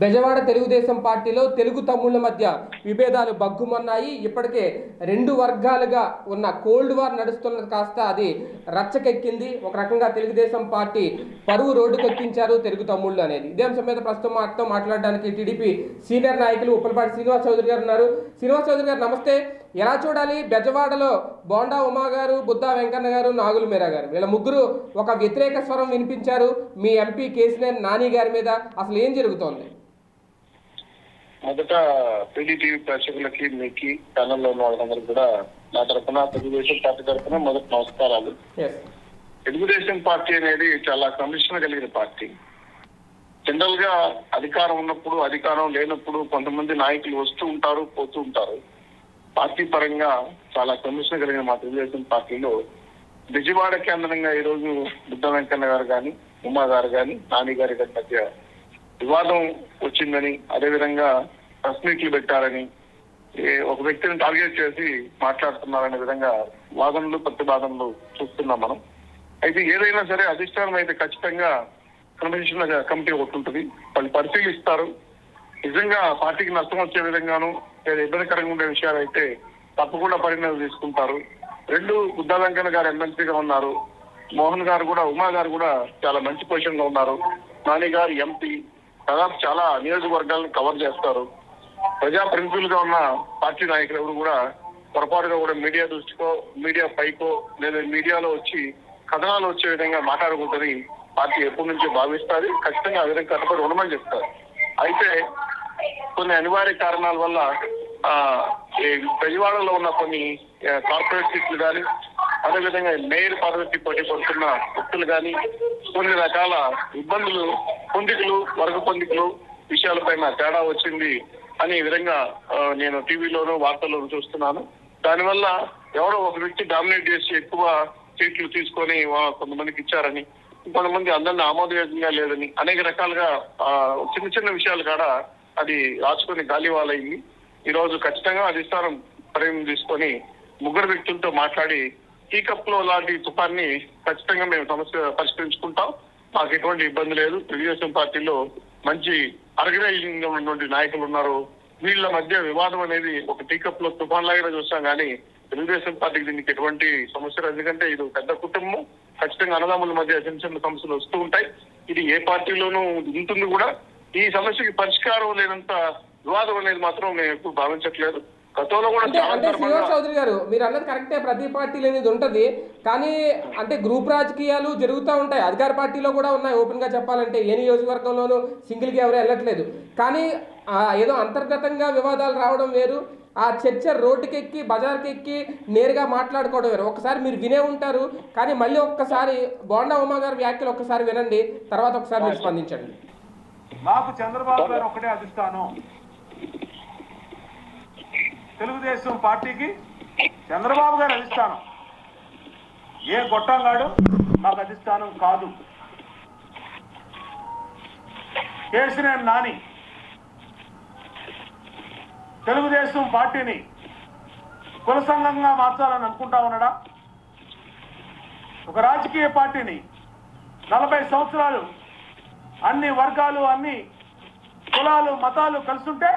బెజవాడ తెలుగుదేశం పార్టీలో తెలుగు తమ్ముళ్ళ మధ్య విభేదాలు బగ్గుమన్నాయి. ఇప్పటికే రెండు వర్గాలుగా ఉన్న కోల్డ్ వార్ నడుస్తున్నది కాస్త అది రచ్చకెక్కింది. ఒక రకంగా తెలుగుదేశం పార్టీ పరువు రోడ్డుకెక్కించారు తెలుగు తమ్ముళ్ళు అనేది. ఇదే అంశం మీద ప్రస్తుతం మాతో మాట్లాడడానికి టీడీపీ సీనియర్ నాయకులు ఉప్పలపాటి శ్రీనివాస్ చౌదరి గారు ఉన్నారు. శ్రీనివాస్ చౌదరి గారు నమస్తే. ఎలా చూడాలి బెజవాడలో బోండా ఉమా గారు, బుద్దా వెంకన్న గారు, నాగుల మీరా గారు వీళ్ళ ముగ్గురు ఒక వ్యతిరేక స్వరం వినిపించారు మీ ఎంపీ కేసీఆర్ నాని గారి మీద. అసలు ఏం జరుగుతోంది? మొదట టీడీపీ ప్రేక్షకులకి మీకు ఛానల్లో ఉన్న వాళ్ళందరూ కూడా నా తరఫున తెలుగుదేశం పార్టీ తరఫున మొదటి నమస్కారాలు. తెలుగుదేశం పార్టీ అనేది చాలా కమిషన్ కలిగిన పార్టీ. జనరల్ గా అధికారం ఉన్నప్పుడు అధికారం లేనప్పుడు కొంతమంది నాయకులు వస్తూ ఉంటారు పోతూ ఉంటారు. పార్టీ పరంగా చాలా కమిషన్ కలిగిన మా తెలుగుదేశం పార్టీలో విజయవాడ కేంద్రంగా ఈరోజు బుద్ద వెంకన్న గారు కానీ ఉమా గారు కానీ నాని గారి గారి మధ్య వివాదం వచ్చిందని, అదేవిధంగా ప్రెస్ మీట్లు పెట్టారని, ఒక వ్యక్తిని టార్గెట్ చేసి మాట్లాడుతున్నారనే విధంగా వాదనలు ప్రతివాదనలు చూస్తున్నాం మనం. అయితే ఏదైనా సరే అధిష్టానం అయితే ఖచ్చితంగా కమిషన్ కమిటీ ఒకటి ఉంటుంది. వాళ్ళు పరిశీలిస్తారు. నిజంగా పార్టీకి నష్టం వచ్చే విధంగానూ లేదా ఇబ్బందికరంగా ఉండే విషయాలు అయితే తప్పకుండా పరిణామం తీసుకుంటారు. రెండు బుద్దా వెంకన్న గారు ఎమ్మెల్సీగా ఉన్నారు, మోహన్ గారు కూడా ఉమా గారు కూడా చాలా మంచి పొజిషన్ లో ఉన్నారు, నాని గారు ఎంపీ, దాదాపు చాలా నియోజకవర్గాలను కవర్ చేస్తారు. ప్రజా ప్రతినిధులుగా ఉన్న పార్టీ నాయకులు ఎవరు కూడా పొరపాటుగా కూడా మీడియా దృష్టికో మీడియా పైకో లేదా మీడియాలో వచ్చి కథనాలు వచ్చే విధంగా మాట్లాడుకుంటుంది పార్టీ ఎప్పటి నుంచో భావిస్తారు. ఖచ్చితంగా ఆ విధంగా కట్టుబడి ఉండమని చెప్తారు. అయితే కొన్ని అనివార్య కారణాల వల్ల బెజవాడలో ఉన్న కొన్ని కార్పొరేట్ సీట్లు కానీ అదేవిధంగా మేయర్ పదవికి పోటీ పడుతున్న వ్యక్తులు కానీ కొన్ని రకాల ఇబ్బందులు, పొందికలు, వర్గ పొందికలు విషయాలపైన తేడా వచ్చింది అనే విధంగా నేను టీవీలోనూ వార్తల్లోనూ చూస్తున్నాను. దానివల్ల ఎవరో ఒక వ్యక్తి డామినేట్ చేసి ఎక్కువ సీట్లు తీసుకొని కొంతమందికి ఇచ్చారని, కొంతమంది అందరినీ ఆమోదయోగ్యంగా లేదని అనేక రకాలుగా చిన్న చిన్న విషయాలు కూడా అది రాసుకొని గాలివాలయ్యింది. ఈరోజు ఖచ్చితంగా అధిష్టానం పరిణామం తీసుకొని ముగ్గురు వ్యక్తులతో మాట్లాడి టీకప్లో లాంటి తుఫాన్ని ఖచ్చితంగా మేము సమస్య పరిష్కరించుకుంటాం. మాకు ఎటువంటి ఇబ్బంది లేదు. తెలుగుదేశం పార్టీలో మంచి ఆర్గనైజింగ్ ఉన్నటువంటి నాయకులు ఉన్నారు. వీళ్ళ మధ్య వివాదం అనేది ఒక టీకప్లో తుఫాన్ లాగా చూస్తాం కానీ తెలుగుదేశం పార్టీకి దీనికి ఎటువంటి సమస్య లేదు. ఎందుకంటే ఇది పెద్ద కుటుంబం. ఖచ్చితంగా అన్నదమ్ముల మధ్య చిన్న చిన్న సమస్యలు వస్తూ ఉంటాయి. ఇది ఏ పార్టీలోనూ ఉంటుంది కూడా. ఈ సమస్యకి పరిష్కారం లేనంత వివాదం అనేది మాత్రం నేను ఎప్పుడు భావించట్లేదు. అంటే శ్రీనివాస్ చౌదరి గారు మీరు అన్నది కరెక్టే, ప్రతి పార్టీలు అనేది ఉంటది. కానీ అంటే గ్రూప్ రాజకీయాలు జరుగుతూ ఉంటాయి, అధికార పార్టీలో కూడా ఉన్నాయి. ఓపెన్ గా చెప్పాలంటే ఏ నియోజకవర్గంలోనూ సింగిల్ గా ఎవరు వెళ్ళట్లేదు. కానీ ఏదో అంతర్గతంగా వివాదాలు రావడం వేరు, ఆ చర్చ రోడ్డుకెక్కి బజార్కెక్కి నేరుగా మాట్లాడుకోవడం వేరు. ఒకసారి మీరు వినే ఉంటారు కానీ మళ్ళీ ఒక్కసారి బోండా ఉమా గారి వ్యాఖ్యలు ఒక్కసారి వినండి, తర్వాత ఒకసారి మీరు స్పందించండి. నాకు చంద్రబాబు గారు ఒకటే అధిష్టానం, తెలుగుదేశం పార్టీకి చంద్రబాబు గారు అధిష్టానం, ఏ గొట్టంగాడు నాకు అధిష్టానం కాదు. కేసీఆర్ నాని తెలుగుదేశం పార్టీని కుల సంఘంగా మార్చాలని అనుకుంటా ఉన్నాడా? ఒక రాజకీయ పార్టీని 40 సంవత్సరాలు అన్ని వర్గాలు అన్ని కులాలు మతాలు కలుసుంటే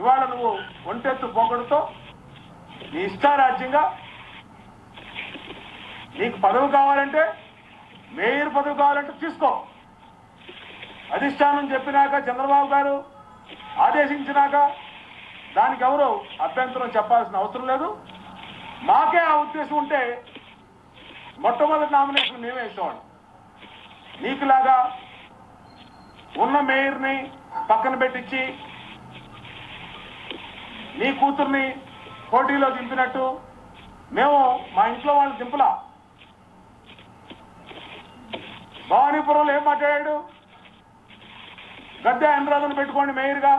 ఇవాళ నువ్వు ఒంటెత్తు పోగొడుతో నీ ఇష్టారాజ్యంగా నీకు పదవి కావాలంటే మేయర్ పదవి కావాలంటే తీసుకో. అధిష్టానం చెప్పినాక చంద్రబాబు గారు ఆదేశించినాక దానికి ఎవరు అభ్యంతరం చెప్పాల్సిన అవసరం లేదు. మాకే ఆ ఉద్దేశం ఉంటే మొట్టమొదటి నామినేషన్ మేమే వేసేవాళ్ళం. నీకులాగా ఉన్న మేయర్ని పక్కన పెట్టించి నీ కూతుర్ని పోటీలో దింపినట్టు మేము మా ఇంట్లో వాళ్ళు దింపలా. భవానీపురంలో ఏం మాట్లాడాడు? గద్దె అనురాధను పెట్టుకోండి మేయర్గా,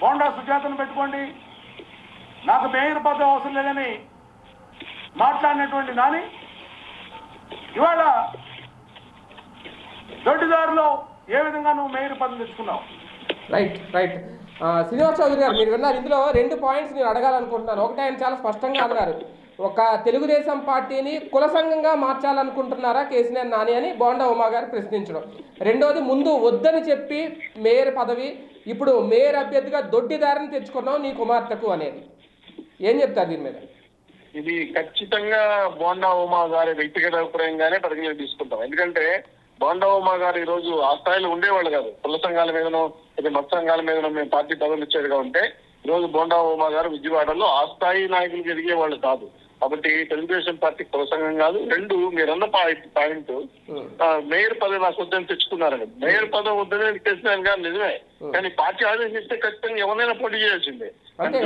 బోండా సుజాతను పెట్టుకోండి, నాకు మేయర్ పదవి అవసరం లేదని మాట్లాడినటువంటి నాని ఇవాళ దొడ్డిదారులో ఏ విధంగా నువ్వు మేయర్ పదవి తెచ్చుకున్నావు? రైట్ రైట్ శ్రీనివాస్ చౌదరి గారు మీరు విన్నారు. ఇందులో రెండు పాయింట్స్ నేను అడగాలనుకుంటున్నాను. ఒకటి ఆయన చాలా స్పష్టంగా అన్నారు, తెలుగుదేశం పార్టీని కుల సంఘంగా మార్చాలనుకుంటున్నారా కేసినేని నాని అని బోండా ఉమా గారు ప్రశ్నించడం. రెండోది, ముందు వద్దని చెప్పి మేయర్ పదవి ఇప్పుడు మేయర్ అభ్యర్థిగా దొడ్డిదారిని తెచ్చుకున్నావు నీ కుమార్తెకు అనేది ఏం చెప్తారు దీని మీద? ఇది ఖచ్చితంగా బోండా ఉమా గారి వ్యక్తిగత అభిప్రాయంగానే పరిగణలోకి తీసుకుంటాం. ఎందుకంటే బోండా ఉమా గారు ఈ రోజు ఆ స్థాయిలో ఉండేవాళ్ళు కాదు. కుల సంఘాల మీదనో ఇది మత సంఘాల మీదనో మేము పార్టీ పదవులు ఇచ్చేదిగా ఉంటే ఈ రోజు బోండా ఉమా గారు విజయవాడలో ఆ స్థాయి నాయకులు ఎదిగే వాళ్ళు కాదు. కాబట్టి తెలుగుదేశం పార్టీ కుల సంఘం కాదు. రెండు, మీరన్న పాయింట్ మేయర్ పదవి వద్దని తెచ్చుకున్నారని, మేయర్ పదవి వద్దని తెలిసినాను కానీ నిజమే, కానీ పార్టీ ఆదేశిస్తే ఖచ్చితంగా ఎవరైనా పోటీ చేయాల్సిందే.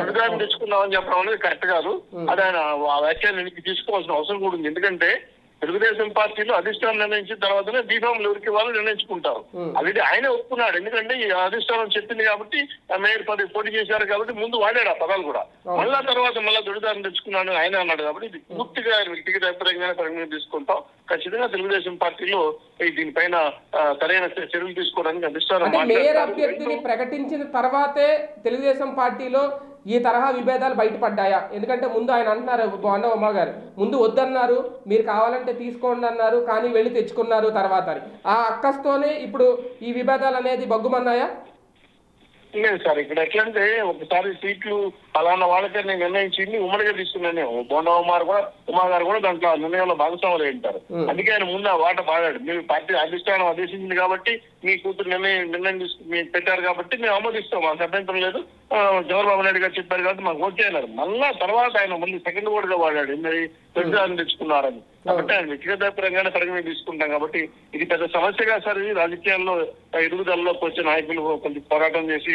దుర్గాన్ని తెచ్చుకున్నామని చెప్పడం అనేది కరెక్ట్ కాదు. అది ఆయన ఆ వ్యాఖ్యానికి తీసుకోవాల్సిన అవసరం కూడా ఉంది. ఎందుకంటే తెలుగుదేశం పార్టీలో అధిష్టానం నిర్ణయించిన తర్వాతనే బీఫామ్లు ఎవరికి వాళ్ళు నిర్ణయించుకుంటారు. అది ఆయనే ఒప్పుకున్నాడు. ఎందుకంటే ఈ అధిష్టానం చెప్పింది కాబట్టి మేయర్ పదవి పోటీ చేశారు కాబట్టి ముందు వాడాడు ఆ పదాలు కూడా. మళ్ళా తర్వాత మళ్ళీ దొడిదారిని తెచ్చుకున్నాడు ఆయన అన్నాడు. కాబట్టి ఇది పూర్తిగా వ్యక్తిగత అభిప్రాయంగానే పరిగణన తీసుకుంటాం. ఖచ్చితంగా తెలుగుదేసం పార్టీలో దీనిపైన సరైన చర్యలు తీసుకోవడానికి అధిష్టానం మేయర్ అభ్యర్థిని ప్రకటించిన తర్వాతే తెలుగుదేశం పార్టీలో ఈ తరహా విభేదాలు బయటపడ్డాయా? ఎందుకంటే ముందు ఆయన అంటున్నారు బోండా ఉమా గారు, ముందు వద్దన్నారు, మీరు కావాలంటే తీసుకోండి అన్నారు, కానీ వెళ్ళి తెచ్చుకున్నారు తర్వాత అని. ఆ అక్కస్తోనే ఇప్పుడు ఈ విభేదాలు అనేది బగ్గుమన్నాయా? లేదు సార్, ఇక్కడ ఎట్లంటే ఒకసారి సీట్లు అలాన్న వాళ్ళకే నేను నిర్ణయించింది ఉమ్మడిగా తీసుకున్నాను. బోండా ఉమా గారు కూడా దాంట్లో నిర్ణయంలో భాగస్వాములు ఉంటారు. అందుకే ఆయన ముందు ఆ వాట పాడాడు. మీరు పార్టీ అధిష్టానం ఆదేశించింది కాబట్టి మీ కూతురు నిర్ణయం పెట్టారు కాబట్టి మేము ఆమోదిస్తాం, మాకు అభ్యంతరం లేదు. చంద్రబాబు నాయుడు గారు చెప్పారు కాబట్టి మాకు ఓకే అన్నారు. మళ్ళా తర్వాత ఆయన ముందు సెకండ్ ఓడ్ గా వాడాడు, మరి దొడ్డిదారిని తెచ్చుకున్నారని. కాబట్టి ఆయన వ్యక్తిగత పరంగానే పరిగణన తీసుకుంటాం. కాబట్టి ఇది పెద్ద సమస్యగా సార్. ఇది రాజకీయాల్లో ఎదుగుదలలోకి వచ్చే నాయకులు కొంచెం పోరాటం చేసి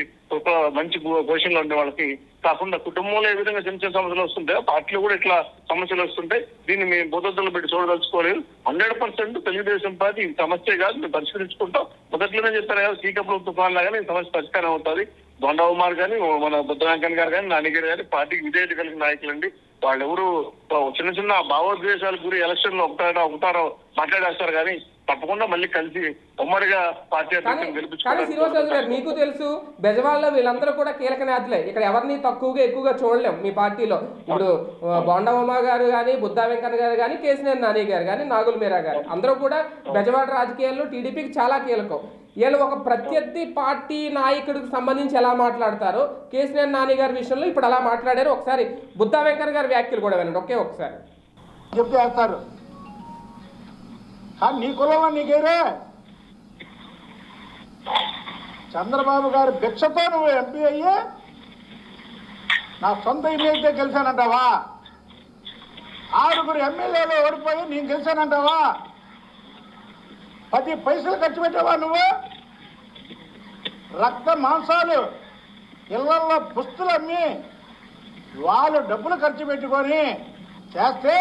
మంచి పొజిషన్ లో ఉండే వాళ్ళకి కాకుండా కుటుంబంలో ఏ విధంగా చిన్న చిన్న సమస్యలు వస్తుంటాయో పార్టీలో కూడా ఇట్లా సమస్యలు వస్తుంటాయి. దీన్ని మేము బోధనలు పెట్టి చూడదలుచుకోలేదు. 100% తెలుగుదేశం పార్టీ ఈ సమస్య కాదు, మేము పరిష్కరించుకుంటాం. మొదట్లోనే చెప్పారు కదా, శ్రీకాకుళం తుఫాన్ లాగానే ఈ సమస్య పరిష్కారం అవుతుంది. బోండా ఉమా కానీ, మన బుద్ధనాంకన్ గారు కానీ, నానిగారు కానీ పార్టీకి విధేయత కలిగిన నాయకులండి. వాళ్ళెవరు చిన్న చిన్న భావోద్వేషాలకు గురి ఎలక్షన్ లో ఒకటారో మాట్లాడేస్తారు. కానీ తప్పకుండా మళ్ళీ కలిసి ఉమ్మడిగా పార్టీ గెలిపించుకోవాలి. మీకు తెలుసు బెజవాడలో వీళ్ళందరూ కూడా కీలక నేతలే. ఇక్కడ ఎవరిని తక్కువగా ఎక్కువగా చూడలేం మీ పార్టీలో. ఇప్పుడు బోండా ఉమా గారు కానీ, బుద్ధా వెంకన్న గారు కానీ, కేసినేని నాని గారు కానీ, నాగుల మీరా గారు అందరూ కూడా బెజవాడ రాజకీయాల్లో టీడీపీకి చాలా కీలకం. వీళ్ళు ఒక ప్రత్యర్థి పార్టీ నాయకుడికి సంబంధించి ఎలా మాట్లాడతారో కేసినేని నాని గారి విషయంలో ఇప్పుడు అలా మాట్లాడారు. ఒకసారి బుద్ధా వెంకన్న గారి వ్యాఖ్యలు కూడా వినండి. ఒకే ఒకసారి చెప్తారు, నీ కులమా నీకేరే, చంద్రబాబు గారి భిక్షతో నువ్వు ఎంపీ అయ్యి నా సొంత ఇమేజ్తో గెలిచానంటావా? 6 ఎమ్మెల్యేలు ఓడిపోయి నేను గెలిచానంటావా? 10 పైసలు ఖర్చు పెట్టావా నువ్వు? రక్త మాంసాలు ఇళ్లల్లో పుస్తులు అమ్మి వాళ్ళు డబ్బులు ఖర్చు పెట్టుకొని చేస్తే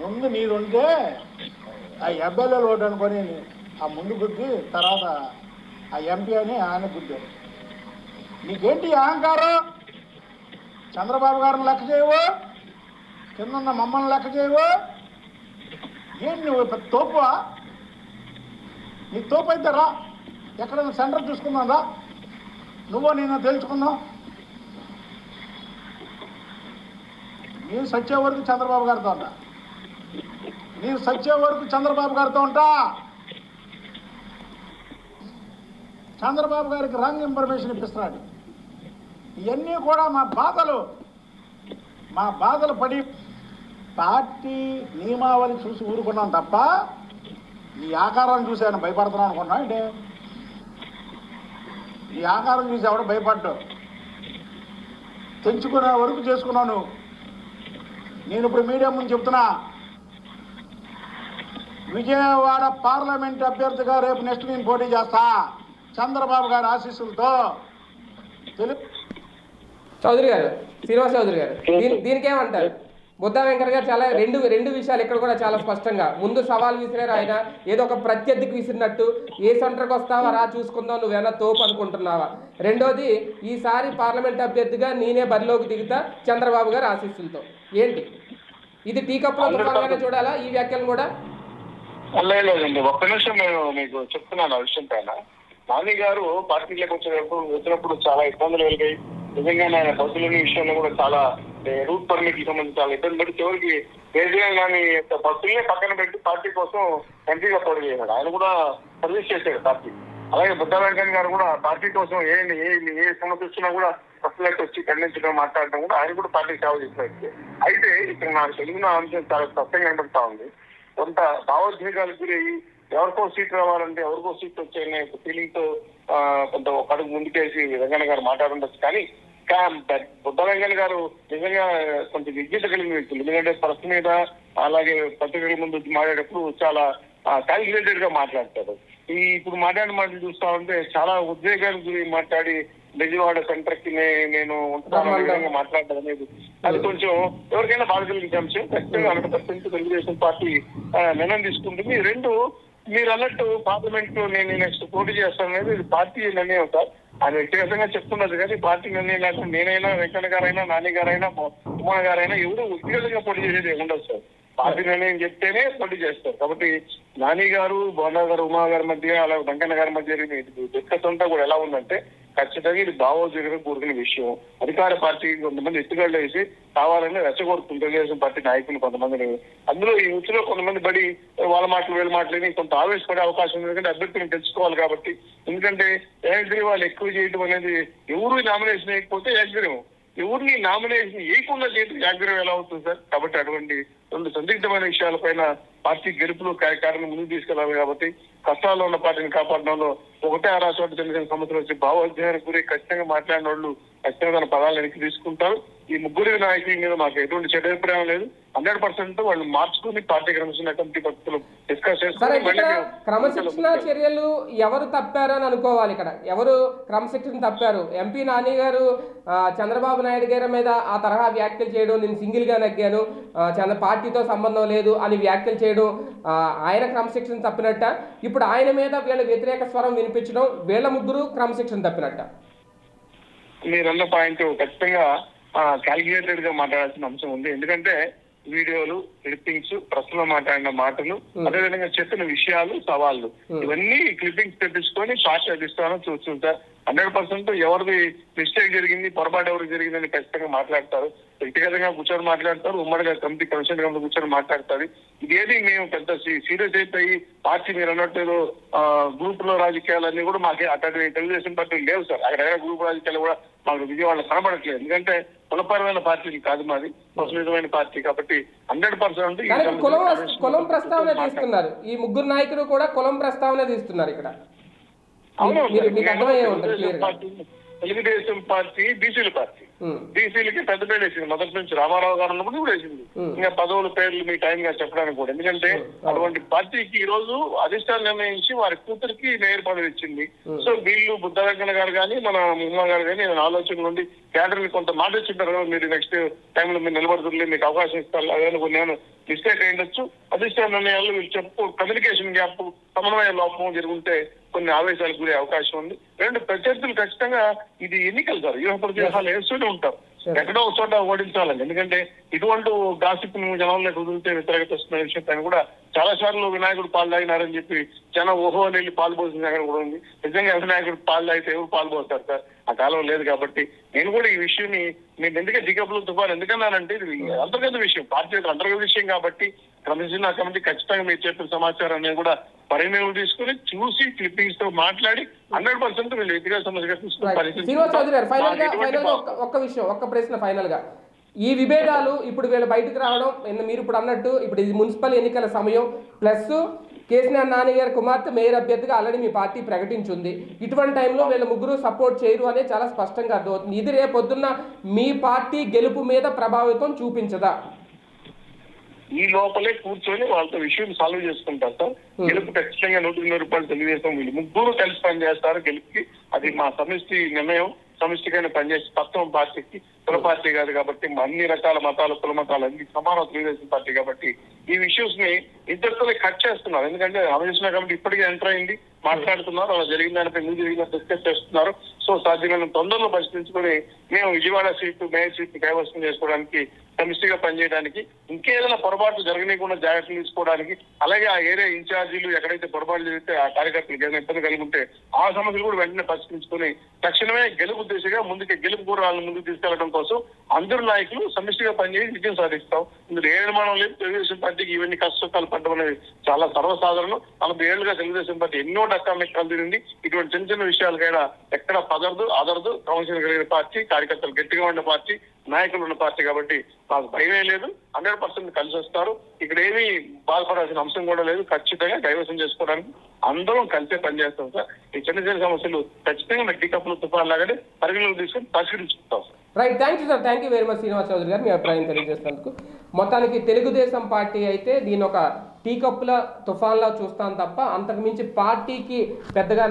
ముందు నీరుంటే ఆ ఎమ్మెల్యేలు ఓటు అనుకొని ఆ ముందు గుద్ది తర్వాత ఆ ఎంపీ అని ఆయన గుద్దారు. నీకేంటి అహంకారం? చంద్రబాబు గారిని లెక్క చేయవు, కిందన్న మమ్మల్ని లెక్క చేయవు. ఏంటి నువ్వు తోపు? నీ తోపు అయితే రా, ఎక్కడైనా సెంటర్ చూసుకుందాం రా, నువ్వో నేను తెలుసుకుందాం. నేను సచ్చే వరకు చంద్రబాబు గారితో ఉంటా, నేను సచ్చే వరకు చంద్రబాబు గారితో ఉంటా. చంద్రబాబు గారికి రాంగ్ ఇన్ఫర్మేషన్ ఇప్పిస్తున్నాడు. ఇవన్నీ కూడా మా బాధలు పడి పార్టీ నియమావళి చూసి ఊరుకున్నాం తప్ప ఈ ఆకారాన్ని చూసి ఆయన భయపడుతున్నాం అనుకున్నా అంటే ఈ ఆకారం చూసి ఎవడ భయపడ్డావు? తెంచుకునే వరకు చేసుకున్నాను. నేను ఇప్పుడు మీడియా ముందు చెప్తున్నా, విజయవాడ పార్లమెంట్ అభ్యర్థిగా రేపు నెక్స్ట్ నేను పోటీ చేస్తా చంద్రబాబు గారి ఆశీస్సులతో. చౌదరి గారు, శ్రీనివాస్ చౌదరి గారు, దీనికేమంటారు? బుద్ధా వెంకన్న గారు చాలా రెండు విషయాలు ఇక్కడ కూడా చాలా స్పష్టంగా ముందు సవాల్ విసిరారు. ఆయన ఏదో ఒక ప్రత్యర్థికి విసిరినట్టు, ఏ సెంటర్కి వస్తావా రా చూసుకుందావు, నువ్వేనా తోపు అనుకుంటున్నావా? రెండోది, ఈసారి పార్లమెంట్ అభ్యర్థిగా నేనే బరిలోకి దిగుతా చంద్రబాబు గారు ఆశీస్సులతో. ఏంటి ఇది టీకప్లో తుఫాన్గానే చూడాలా ఈ వ్యాఖ్యలు కూడా? లేదండి, ఒక్క నిమిషం నేను మీకు చెప్తున్నాను ఆ విషయం పైన. నాని గారు పార్టీలోకి వచ్చినప్పుడు చాలా ఇబ్బందులు కలిగాయి. నిజంగానే బస్సులని విషయంలో కూడా చాలా రూట్ పర్మిట్ సంబంధించి చాలా ఇబ్బంది పడి చివరికి కేజీఎం గాని బస్సులే పక్కన పెట్టి పార్టీ కోసం ఎంపీగా పోటీ చేశాడు. ఆయన కూడా సర్వీస్ చేశాడు పార్టీ. అలాగే బుద్ధా వెంకన్న గారు కూడా పార్టీ కోసం ఏ సమస్య వచ్చినా కూడా బస్సులకు వచ్చి ఖండించడం మాట్లాడడం కూడా ఆయన కూడా పార్టీ సేవ చేసినట్టు. అయితే ఇక్కడ నాకు తెలిసిన అంశం చాలా స్పష్టంగా కనబడతా ఉంది. కొంత భావోద్వేగాలు గురయ్యి ఎవరికో సీట్ రావాలంటే ఎవరికో సీట్లు వచ్చాయనే ఫీలింగ్ తో కొంత ఒక అడుగు ముందుకేసి వెంకన్న గారు మాట్లాడుండొచ్చు. కానీ బుద్ధా వెంకన్న గారు నిజంగా కొంత విజ్ఞత కలిగిన వ్యక్తులు. ఎందుకంటే ప్రశ్న మీద అలాగే పత్రికల ముందు మాట్లాడేటప్పుడు చాలా క్యాల్కులేటెడ్ గా మాట్లాడతారు. ఈ ఇప్పుడు మాట్లాడిన మాటలు చూస్తా ఉంటే చాలా ఉద్వేగానికి గురి మాట్లాడి విజయవాడ సెంటర్ కి నేను ఉంటాను విధంగా మాట్లాడటం అనేది అది కొంచెం ఎవరికైనా బాధ కలిగించే అంశం. ఖచ్చితంగా 100% తెలుగుదేశం పార్టీ నిర్ణయం తీసుకుంటుంది. రెండు మీరు అన్నట్టు పార్లమెంట్ లో నేను నెక్స్ట్ పోటీ చేస్తాను అనేది ఇది పార్టీ నిర్ణయం సార్. ఆయన వ్యక్తిగతంగా చెప్తున్నది కానీ పార్టీ నిర్ణయం లేకుండా నేనైనా వెంకన్న గారైనా నాని గారైనా ఉమా గారైనా ఎవరు వ్యక్తిగతంగా పోటీ చేసేది ఉండదు సార్. పార్టీ నిర్ణయం చెప్తేనే పోటీ చేస్తారు. కాబట్టి నాని గారు బోండా గారు ఉమా గారి మధ్య అలాగే వెంకన్న గారి మధ్య వ్యక్తిగతంతా కూడా ఎలా ఉందంటే ఖచ్చితంగా ఇది భావోద్వేగం కూడుకునే విషయం. అధికార పార్టీ కొంతమంది ఎత్తుగడలు వేసి కావాలని రెచ్చగొడుతుంది తెలుగుదేశం పార్టీ నాయకులు కొంతమందిని. అందులో ఈ వృత్తిలో కొంతమంది పడి వాళ్ళ మాటలు వేల మాటలని కొంత ఆవేశపడే అవకాశం ఉంది. ఎందుకంటే అభ్యర్థులను తెలుసుకోవాలి కాబట్టి. ఎందుకంటే ఏకగ్రీవం వాళ్ళు ఎక్కువ చేయడం అనేది ఎవరు నామినేషన్ వేయకపోతే ఏకగ్రీవం, ఎవరిని నామినేషన్ వేయకుండా చేయడం ఏకగ్రీవం ఎలా అవుతుంది సార్. కాబట్టి అటువంటి రెండు సందిగ్ధమైన విషయాలపైన పార్టీ గెలుపులు కార్యక్రమం ముందుకు తీసుకెళ్లాలి. కాబట్టి కష్టాల్లో ఉన్న పార్టీని కాపాడడంలో ఒకటే ఆరా చోట తెలిసిన సమస్యలు వచ్చి భావోద్వేగానికి గురి ఖచ్చితంగా మాట్లాడిన వాళ్ళు ఖచ్చితంగా తన పదాలను వెనక్కి తీసుకుంటారు. ఈ ముగ్గురు నాయకుల మీద మాకు ఎటువంటి చెడు అభిప్రాయం లేదు. 100% వాళ్ళు మార్చుకుని పార్టీ క్రమశిక్షణ కమిటీ పద్ధతులు డిస్కస్ చేస్తారు. క్రమశిక్షణ చర్యలు ఎవరు తప్పారు అని అనుకోవాలి. ఇక్కడ ఎవరు క్రమశిక్షణ తప్పారు? ఎంపీ నాని గారు చంద్రబాబు నాయుడు గారి మీద ఆ తరహా వ్యాఖ్యలు చేయడం, నేను సింగిల్ గా నగ్గాను, పార్టీతో సంబంధం లేదు అని వ్యాఖ్యలు చేయడం ఆయన క్రమశిక్షణ తప్పినట్ట? ఇప్పుడు ఆయన మీద వీళ్ళ వ్యతిరేక స్వరం వినిపించడం వీళ్ళ ముగ్గురు క్రమశిక్షణ తప్పినట్ట? మీరన్న పాయింట్ ఖచ్చితంగా క్యాలిక్యులేటెడ్ గా మాట్లాడాల్సిన అంశం ఉంది. ఎందుకంటే వీడియోలు, క్లిప్పింగ్స్, ప్రశ్నలు మాట్లాడిన మాటలు, అదేవిధంగా చెప్పిన విషయాలు, సవాళ్లు, ఇవన్నీ క్లిప్పింగ్స్ తెప్పించుకొని పార్టీ అధిష్టానం చూస్తుంది సార్. 100% ఎవరిది మిస్టేక్ జరిగింది, పొరపాటు ఎవరికి జరిగిందని ఖచ్చితంగా మాట్లాడతారు. వ్యక్తిగతంగా కూర్చొని మాట్లాడతారు, ఉమ్మడిగా కమిటీ కమిషన్ కమిటీ కూర్చొని మాట్లాడతారు. ఇదేది మేము పెద్ద సీరియస్ అయిపోయి పార్టీ మీరు అన్నట్టు గ్రూప్ లో రాజకీయాలన్నీ కూడా మాకు అటువంటి తెలుగుదేశం పార్టీలు లేవు సార్. అక్కడ గ్రూప్ రాజకీయాలు కూడా మాకు విజయవాడ కనబడట్లేదు. ఎందుకంటే కులపరమైన పార్టీలు కాదు, మాది ప్రశ్నితమైన పార్టీ. కాబట్టి 100% కులం ప్రస్తావన తీస్తున్నారు ఈ ముగ్గురు నాయకులు కూడా. కులం ప్రస్తావన తీస్తున్నారు ఇక్కడ. తెలుగుదేశం పార్టీ బీసీల పార్టీ. బీసీలకి పెద్ద పేరు వేసింది మొదటి నుంచి, రామారావు గారు ఉన్నప్పుడు కూడా వేసింది. ఇంకా పదవుల పేర్లు మీ టైం గా చెప్పడానికి కూడా. ఎందుకంటే అటువంటి పార్టీకి ఈ రోజు అధిష్టానం నిర్ణయించి వారి కూతురికి మేయర్ పదవి ఇచ్చింది. సో వీళ్ళు బుద్ధా వెంకన్న గారు కానీ మన ఉమా గారు కానీ నేను ఆలోచన నుండి క్యాడర్ కొంత మాట ఇచ్చింటారు, మీరు నెక్స్ట్ టైంలో మీరు నిలబడుతుంది, మీకు అవకాశం ఇస్తారు. అదే నేను మిస్టేక్ అయ్యొచ్చు. అధిష్టాన నిర్ణయాలు వీళ్ళు చెప్పు కమ్యూనికేషన్ గ్యాప్, సమన్వయ లోపం జరుగుంటే కొన్ని ఆవేశాలకు గురే అవకాశం ఉంది. రెండు ప్రత్యర్థులు ఖచ్చితంగా ఇది ఎన్నికలు సార్, వ్యూహ ప్రదేశాలు వేస్తూనే ఉంటారు, ఎక్కడో ఒక చోట ఓడించాలని. ఎందుకంటే ఇటువంటి గాసిప్ జనంలో కుదిరితే వ్యతిరేకత వస్తున్న విషయం పైన కూడా చాలా సార్లు వినాయకుడు పాలు తాగినారని చెప్పి జనం ఓహో అని వెళ్ళి పాలు పోసిన దగ్గర కూడా ఉంది. నిజంగా వినాయకుడు పాలు తాగితే ఎవరు పాలు పోస్తారు సార్? ఆ కాలం లేదు. కాబట్టి నేను కూడా ఈ విషయాన్ని నేను ఎందుకంటే జికబుల్ తుఫాను ఎందుకన్నానంటే ఇది అంతర్గత విషయం, పార్టీ యొక్క అంతర్గత విషయం. కాబట్టి క్రమశిక్షణ కమిటీ ఖచ్చితంగా మీరు చెప్పిన సమాచారాన్ని కూడా పరిణామం తీసుకుని చూసి క్లిప్పింగ్స్ తో మాట్లాడి 100% వీళ్ళు వ్యక్తిగత సమస్యగా చూసుకున్నారు. ఈ విభేదాలు ఇప్పుడు వీళ్ళు బయటకు రావడం, మీరు ఇప్పుడు అన్నట్టు ఇప్పుడు ఇది మున్సిపల్ ఎన్నికల సమయం, ప్లస్ కేసీఆర్ నాని గారి కుమార్తె మేయర్ అభ్యర్థిగా ఆల్రెడీ మీ పార్టీ ప్రకటించింది. ఇటువంటి టైంలో వీళ్ళ ముగ్గురు సపోర్ట్ చేయరు అనే చాలా స్పష్టంగా అర్థమవుతుంది. ఇది రేపొద్దున్న మీ పార్టీ గెలుపు మీద ప్రభావితం చూపించదా? ఈ లోపలే కూర్చొని వాళ్ళతో విషయం సాల్వ్ చేసుకుంటారు సార్. గెలుపు ఖచ్చితంగా 100 రూపాయలు తెలుగుదేశం వీళ్ళు ముగ్గురు కలిసి పనిచేస్తారు గెలుపుకి. అది మా సమిష్టి నిర్ణయం, సమిష్టికైన పనిచేసి తత్వం పార్టీకి. కుల పార్టీ కాదు కాబట్టి అన్ని రకాల మతాలు, కుల మతాలు అన్ని సమానం తెలుగుదేశం పార్టీ. కాబట్టి ఈ ఇష్యూస్ ని ఇద్దరితో కట్ చేస్తున్నారు. ఎందుకంటే ఆలోచన కమిటీ ఇప్పటికే ఎంటర్ అయింది, మాట్లాడుతున్నారు, అలా జరిగిందని ఎందుకు జరిగిందని డిస్కస్ చేస్తున్నారు. సో సాధ్యమైన తొందరలో పరిష్కరించుకొని మేము విజయవాడ సీటు మేయర్ సీట్ కైవసం చేసుకోవడానికి సమిష్టిగా పనిచేయడానికి ఇంకేదైనా పొరపాట్లు జరగనీయకుండా జాగ్రత్తలు తీసుకోవడానికి అలాగే ఆ ఏరియా ఇన్ఛార్జీలు ఎక్కడైతే పొరపాట్లు జరిగితే ఆ కార్యకర్తలకు ఏదైనా ఇబ్బంది కలుగుంటే ఆ సమస్యలు కూడా వెంటనే పరిష్కరించుకొని తక్షణమే గెలుపు దిశగా ముందుకు గెలుపు గుర్రాలను ముందుకు తీసుకెళ్లడం కోసం అందరు నాయకులు సమిష్టిగా పనిచేసి విజయం సాధిస్తాం. ఇందులో ఏ నిర్మాణం లేదు. తెలుగుదేశం పార్టీకి ఇవన్నీ కష్టసుఖాలు పడడం అనేది చాలా సర్వసాధారణం. 40 ఏళ్లుగా తెలుగుదేశం పార్టీ ఎన్నో డకాలు తిరిగింది. ఇటువంటి చిన్న చిన్న విషయాలకైనా ఎక్కడ పదరదు అదరదు. కౌన్సిల్ కలిగిన పార్టీ, కార్యకర్తలు గట్టిగా ఉన్న పార్టీ, నాయకులు ఉన్న పార్టీ కాబట్టి మాకు భయమే లేదు. 100% కలిసి వస్తారు. ఇక్కడ ఏమీ బాధపడాల్సిన అంశం కూడా లేదు. ఖచ్చితంగా డైవర్షన్ చేసుకోవడానికి అందరం కలిసే పనిచేస్తాం సార్. ఈ చిన్న చిన్న సమస్యలు ఖచ్చితంగా మేము టీకప్పులు తుఫాన్ లాగానే పరిగణలోకి తీసుకుని పరిశీలించుకుంటాం sir. Right, thank you sir. Thank you very much Srinivas Chowdary గారు మీ అభిప్రాయం తెలియజేసినందుకు. మొత్తానికి తెలుగుదేశం పార్టీ అయితే దీని ఒక టీకప్పుల తుఫాన్లా చూస్తాం తప్ప అంతకుమించి పార్టీకి పెద్దగా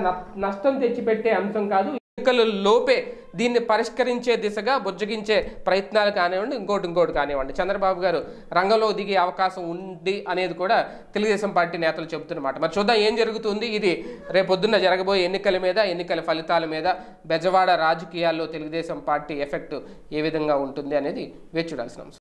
నష్టం తెచ్చిపెట్టే అంశం కాదు. ఎన్నికల లోపే దీన్ని పరిష్కరించే దిశగా బుజ్జగించే ప్రయత్నాలు కానివ్వండి, ఇంకోటి కానివ్వండి, చంద్రబాబు గారు రంగంలో దిగే అవకాశం ఉంది అనేది కూడా తెలుగుదేశం పార్టీ నేతలు చెబుతున్నమాట. మరి చూద్దాం ఏం జరుగుతుంది. ఇది రేపొద్దున్న జరగబోయే ఎన్నికల మీద, ఎన్నికల ఫలితాల మీద, బెజవాడ రాజకీయాల్లో తెలుగుదేశం పార్టీ ఎఫెక్ట్ ఏ విధంగా ఉంటుంది అనేది వేచి చూడాల్సిన అంశం.